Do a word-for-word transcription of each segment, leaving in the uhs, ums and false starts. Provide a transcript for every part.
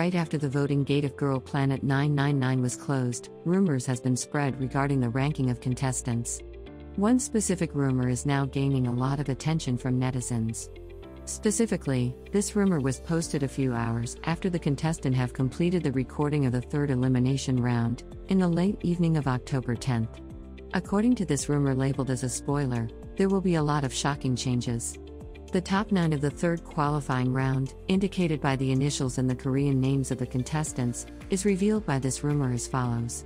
Right after the voting gate of Girl Planet nine nine nine was closed, rumors has been spread regarding the ranking of contestants. One specific rumor is now gaining a lot of attention from netizens. Specifically, this rumor was posted a few hours after the contestant have completed the recording of the third elimination round, in the late evening of October tenth. According to this rumor labeled as a spoiler, there will be a lot of shocking changes. The top nine of the third qualifying round, indicated by the initials and the Korean names of the contestants, is revealed by this rumor as follows.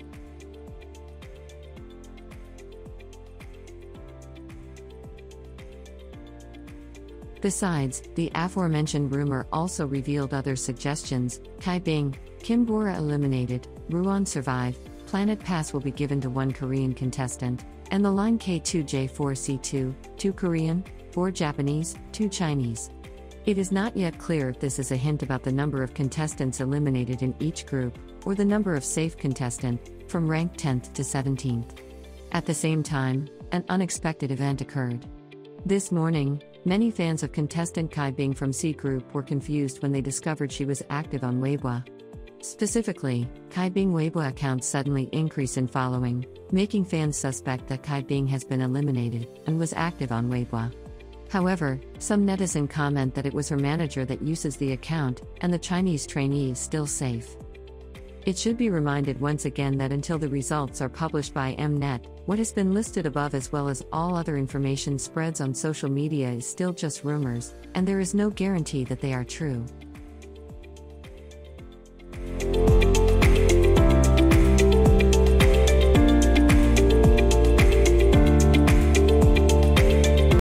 Besides, the aforementioned rumor also revealed other suggestions: Cai Bing, Kim Bora eliminated, Ruan survived, Planet Pass will be given to one Korean contestant, and the line K two J four C two, two Korean, four Japanese, two Chinese. It is not yet clear if this is a hint about the number of contestants eliminated in each group, or the number of safe contestants, from ranked tenth to seventeenth. At the same time, an unexpected event occurred. This morning, many fans of contestant Cai Bing from C Group were confused when they discovered she was active on Weibo. Specifically, Cai Bing Weibo account suddenly increased in following, making fans suspect that Cai Bing has been eliminated and was active on Weibo. However, some netizens comment that it was her manager that uses the account, and the Chinese trainee is still safe. It should be reminded once again that until the results are published by Mnet, what has been listed above as well as all other information spreads on social media is still just rumors, and there is no guarantee that they are true.